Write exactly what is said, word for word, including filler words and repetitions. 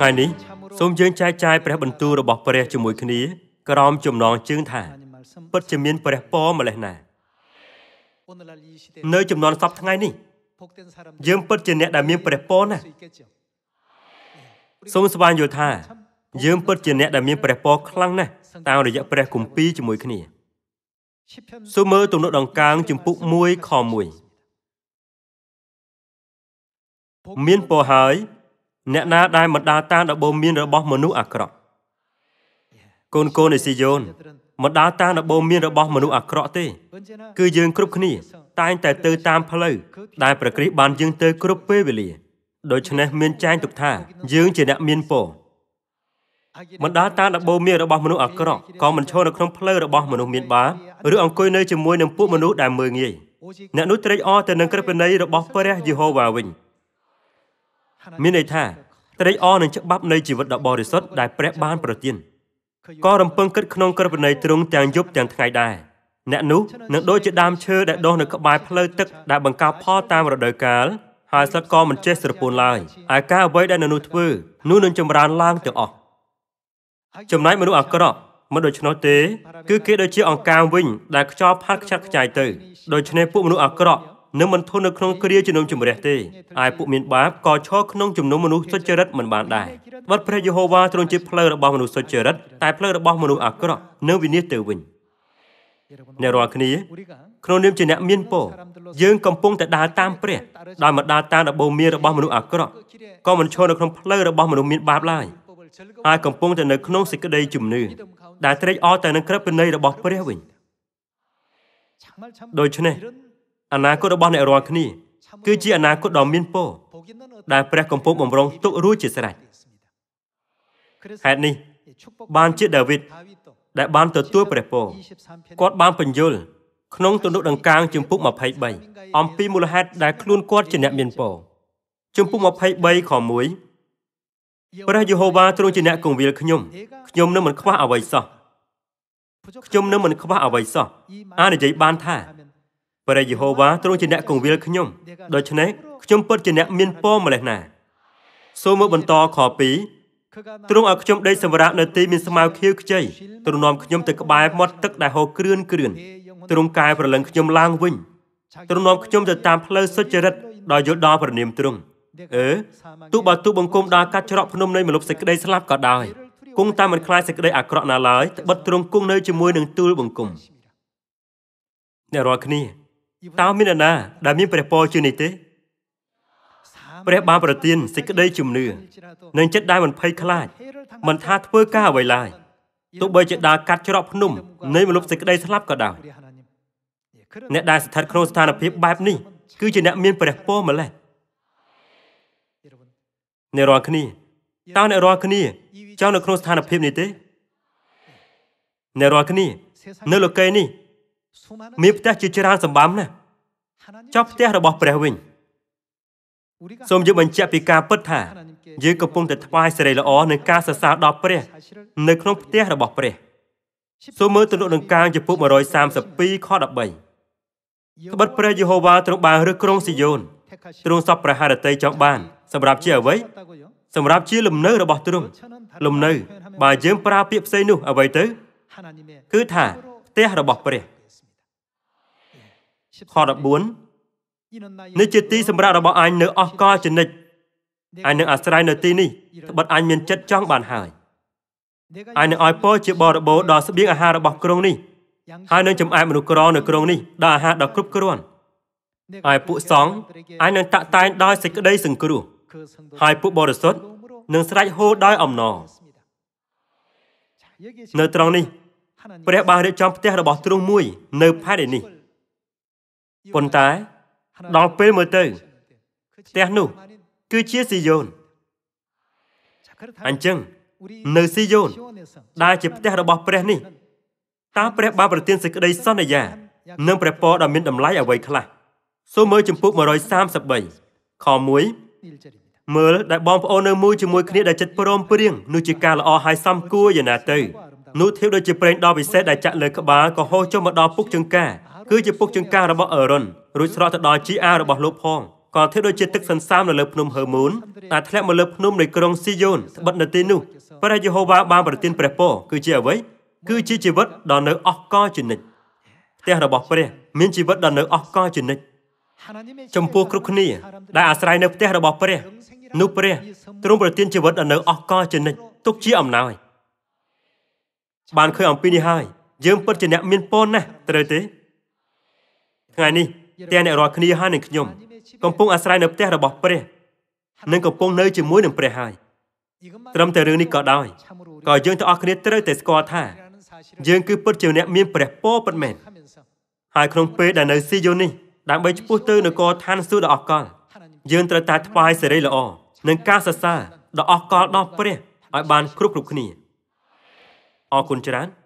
Ngày ní, xôn dương chai chai bà bình tu rồi bọc bà rè chùm mùi khá ní, cà rõm chùm nón chương thả, bất chùm miên bà rè bó mà lệ nà. Nơi chùm nón sắp tháng ngày ní, dương bất chùm nẹ đà miên bà rè bó nà. Xôn xa bàn dù thả, dương bất chùm nẹ đà miên bà rè bó khăn nà, tao rồi dạ bà rè cùng pi chùm mùi khá ní. Số mơ tụng nộ đồng càng chùm bụng mùi khò mùi. Miên bò hỏi, nẹ na đai mật đá ta đã bô miên ra bó mờ nụ ạc rõ. Côn cô này xì dồn, mật đá ta đã bô miên ra bó mờ nụ ạc rõ tê. Cứ dương cụp khní, ta anh tài tư tam phá lưu, đai bà kri bàn dương tư cụp bê bê lì. Đối chân này miên chanh tục thả, dương chỉ nẹ miên bò. Mật đá ta đã bô miên ra bó mờ nụ ạc rõ, còn mình cho nó không phá lưu ra bó mờ nụ miên bá. Rước ông côi nơi chùm mùi nâng bút mờ nụ đài mười nghỉ. Nẹ nút trách o tên nâng cụp bên ấy ra bó Mình này thả, ta đây o nên chắc bắp này chỉ vật đạo bò đề xuất đại prep ban bà tiên. Có rầm phân kết khăn cơ vật này trông tàng giúp tàng ngày đài. Nẹ nú, nâng đôi chữ đam chơ đại đô nâng các bài phá lơ tức đại bằng cao phó tam vào đời cá. Hai sát con mình chết sửa phôn lại. Ai ca với đại nâng nụ thư, nụ nâng chùm rán lang tựa ọ. Chùm nách mà nụ ạc cơ đọ, mà đôi chữ nó tế. Cứ kết đôi chữ ọng cao vinh, đại cho phát chắc chạy tử. Đôi chữ này phụ mà nụ ạc cơ đọ. Nếu mình thôn được không kia cho nông chùm rẻ tê, ai phụ miền báp có cho nông chùm nông manu xuất chơ đất mình bàn đài. Bất phải Jehovah trong chiếc pleur đã bao manu xuất chơ đất, tại pleur đã bao manu ác cơ đó, nếu vì nhiệt tử bình. Nè rồi khi này, không niệm chỉ niệm miên bổ, dương cầm pung tại đá tam pre, đài mặt đá tam đã bao miên đã bao manu ác cơ đó, còn mình cho được không pleur đã bao manu miền báp lại. Ai cầm pung tại nơi nông xịt cái đây chùm nư, đài tây o tại nơi khắp bên đây đã bao pre bình. Đôi chỗ này. Anh ấy có đọc bọn này rồi khá ní, cứ chỉ anh ấy có đọc miên bố, đại bà công phố bổng rộng tốt rùi chỉ xe rạch. Hẹt ní, ban chiếc David, đại ban tờ tuổi bà bố, quát ban bình dùl, nông tổn đốc đằng càng chùm phúc mập hãy bày, ôm phí mùa hạt đại khuôn quát chỉ nẹ miên bố. Chùm phúc mập hãy bày khó mũi. Bà Jehovah trông chỉ nẹ cùng vì là khá nhung, khá nhung nếu mình khóa ảo vậy sao? Khá nhung nếu mình khóa ảo vậy sao? Anh ấy giấy ban tha. Bà rè Jehovah trông chỉ nẹ cùng vì là khá nhung. Đối chân này, khá nhung bất chỉ nẹ miên bó mà lại nà. Số mơ bần to khó phí. Trông ở khá nhung đây xâm vả nợ tí miên xa mau khiêu khá chay. Trông nòm khá nhung từ các bài mọt tức đại hồ krươn krươn. Trông cài và lần khá nhung lang vinh. Trông nòm khá nhung từ tam phá lơ sốt chá rật. Đòi dỗ đo và niềm trông. Ớ, tụ bà tụ bông cung đa cát chá rọc phá nông nơi mà lúc xảy đây xa lạp có đòi. Cung ta mình khai xảy đây ạc rọ nà lái. Bất trông cung nơi chì môi n Tao mình là đã mình phải bỏ chữ này thế. Phải ba bà tiên sẽ kết đây chùm nửa. Nên chất đai mình phải khá lại. Mình tha thơ ca vậy lại. Tốt bây chất đá cắt cho đọc nông. Nên một lúc sẽ kết đây sắp cả đảo. Nét đai sẽ thật khổ sẵn là phép bạp này. Cứ chỉ nạ mình phải bỏ mà lại. Nè rồi khá này. Tao nè rồi khá này. Cháu nè khổ sẵn là phép này thế. Nè rồi khá này. Nè lô cây này. Mình phải chứa chứa ràng sầm bám nè. Chóp tế rồi bỏ bà huynh. Xong dưới mình chạy bị ca bất thả. Dưới cơ phung tại thai sẽ đầy là ó nên ca xa xa đọc bà huynh. Nơi không tế rồi bỏ bà huynh. Xong mới tổn độ nâng cao dưới phút mà rồi xàm sập bí khó đọc bầy. Các bất bà Jehovah tổn độ bà rước krong xì dồn. Tổn độ sắp bà hà đà tây chóng bàn. Xong rạp chứa ở vấy. Xong rạp chứa lùm nơ rồi bỏ tổn độ. Lùm nơ, bà dướng bà biếp xây nụ ở vấy tới. Cứ thả, tế rồi bỏ bà huynh. Khó đọc bốn. Nếu chưa tí xâm ra đọc bọn anh nếu ọc co trên nịch. Anh nếu ả srai nơi tí ni, thật bật anh miền chất trong bàn hải. Anh nếu ỏi bố chịu bò đọc bố đọc sắp biếng ả hà đọc bọc cơ rông ni. Hai nếu chấm ai mà nụ cơ rô nơi cơ rông ni, đọc ả hà đọc cướp cơ rôn. Ai phụ sóng, anh nếu tạ tay đòi sẽ cơ đây sừng cơ rù. Hai phụ bò đọc xuất, nếu srai hô đòi ổng nò. Nơi trong ni, bà đẹp bà để chóng tế đọc bọc trông mùi, nơi phá để ni. Còn ta, đọc bế mơ tư. Thế nụ, cứ chia xì dồn. Anh chừng, nơi xì dồn, đa chế tế đọc bọc bế ní. Ta bế ba bà tiên sẽ cơ đây xót này dạ. Nâng bế bó đàm miên đầm lái ở vầy khá lạc. Số mơ chùm phúc mà rồi xám sập bầy. Khó muối. Mơ đại bóng phô nơ mùi chùm mùi khá ní đại chất bó rôm bó riêng. Nụ chì ca là o hai xăm cua dần à tư. Nụ thiếu đôi chì bế đo bị xét đại chạc lời các bá có hô cho một đo phúc chân ca. Cứ chỉ bốc chân cao đã bỏ ở rừng, rồi sau đó chỉ ao đã bỏ lốp phong. có theo đôi chết tức sẵn sàng là lớp nôm hờ muốn, à thẹn một lớp nôm này krong Sion, bật nợ tên nu, và ra Jehovah ban bật tên prepo, cứ chỉ ở với, cứ chỉ chỉ vớt đòn nợ óc co chuyển nịch, theo là bọc về, miễn chỉ vớt đòn nợ óc co chuyển nịch. Trong po krukni, đại Asrai nợ theo là bọc về, nu về, trong bật tên chỉ vớt đòn nợ óc co chuyển nịch, túc chi ẩm nào. Bạn khơi ẩm pini hai, dơm bớt chuyển nẹt miên pon nè, tới thế. Ngày nay, theo nẹt rồi khni hai nè nhom. Công pung Asrai nộp tết là bọc pre, nên công pung nơi chỉ muối nộp pre hai. Trong thời gian có đói, có dân ta ăn nết tới tới score tha, dân cứ bớt chiều nẹt miên pre po bớt mệt. Hai con pe đã nơi si yoni, đã bấy chút tư nửa co than suốt đã ăn con, dân ta ta phai sẽ đây là o, nên cá sa sa đã ăn con đó pre, ai bàn khúc khục khỉ. O côn chán,